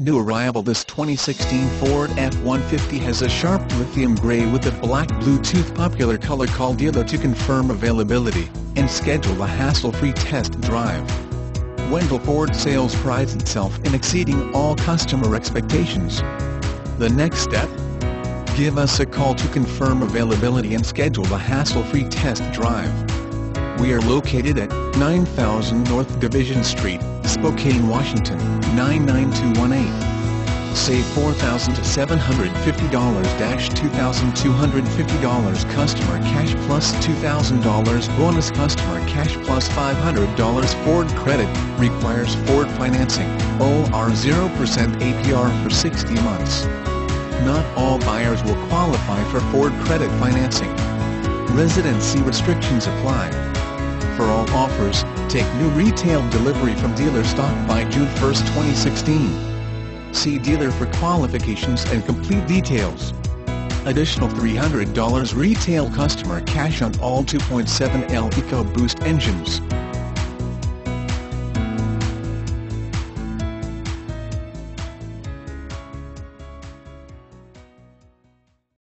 New arrival, this 2016 Ford F-150 has a sharp lithium gray with a black Bluetooth popular color. Call dealer to confirm availability and schedule a hassle-free test drive. Wendle Ford sales prides itself in exceeding all customer expectations. The next step? Give us a call to confirm availability and schedule a hassle-free test drive. We are located at 9000 North Division Street, Spokane, Washington, 99218. Save $4,750–$2,250 customer cash plus $2,000 bonus customer cash plus $500 Ford credit, requires Ford financing, OR 0% APR for 60 months. Not all buyers will qualify for Ford credit financing. Residency restrictions apply. For all offers, take new retail delivery from dealer stock by June 1, 2016. See dealer for qualifications and complete details. Additional $300 retail customer cash on all 2.7L EcoBoost engines.